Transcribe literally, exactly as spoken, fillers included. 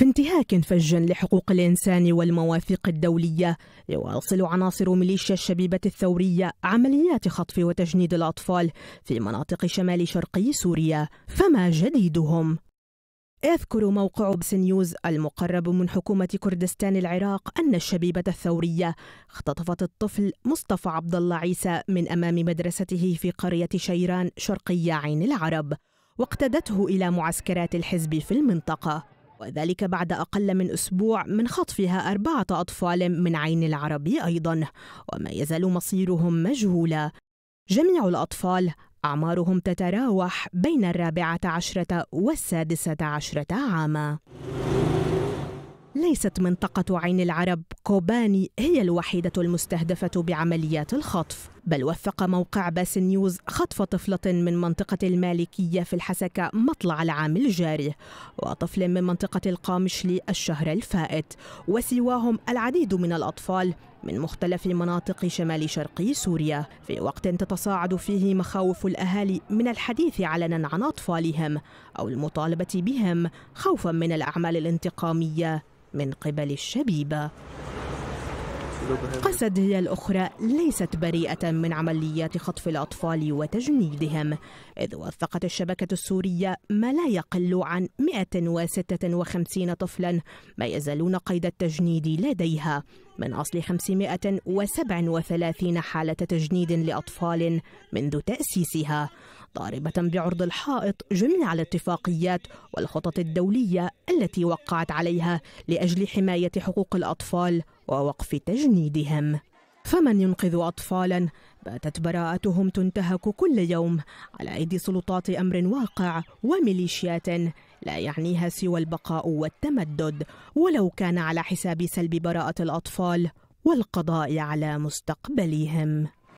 في انتهاك فج لحقوق الإنسان والمواثيق الدولية، يواصل عناصر ميليشيا الشبيبة الثورية عمليات خطف وتجنيد الأطفال في مناطق شمال شرقي سوريا، فما جديدهم؟ يذكر موقع بس نيوز المقرب من حكومة كردستان العراق أن الشبيبة الثورية اختطفت الطفل مصطفى عبد الله عيسى من أمام مدرسته في قرية شيران شرقية عين العرب، واقتدته إلى معسكرات الحزب في المنطقة، وذلك بعد أقل من أسبوع من خطفها أربعة أطفال من عين العرب أيضا، وما يزال مصيرهم مجهولا. جميع الأطفال أعمارهم تتراوح بين الرابعة عشرة والسادسة عشرة عاما. ليست منطقة عين العرب كوباني هي الوحيدة المستهدفة بعمليات الخطف، بل وثق موقع بس نيوز خطف طفلة من منطقة المالكية في الحسكة مطلع العام الجاري، وطفل من منطقة القامشلي الشهر الفائت، وسواهم العديد من الأطفال من مختلف مناطق شمال شرقي سوريا، في وقت تتصاعد فيه مخاوف الأهالي من الحديث علنا عن أطفالهم أو المطالبة بهم خوفا من الأعمال الانتقامية من قبل الشبيبة. قسد هي الأخرى ليست بريئة من عمليات خطف الأطفال وتجنيدهم، إذ وثقت الشبكة السورية ما لا يقل عن مئة وستة وخمسين طفلا ما يزالون قيد التجنيد لديها، من أصل خمسمئة وسبعة وثلاثين حالة تجنيد لأطفال منذ تأسيسها، ضاربة بعرض الحائط جميع الاتفاقيات والخطط الدولية التي وقعت عليها لأجل حماية حقوق الأطفال ووقف تجنيدهم. فمن ينقذ أطفالا باتت براءتهم تنتهك كل يوم على أيدي سلطات أمر واقع وميليشيات لا يعنيها سوى البقاء والتمدد، ولو كان على حساب سلب براءة الأطفال والقضاء على مستقبلهم.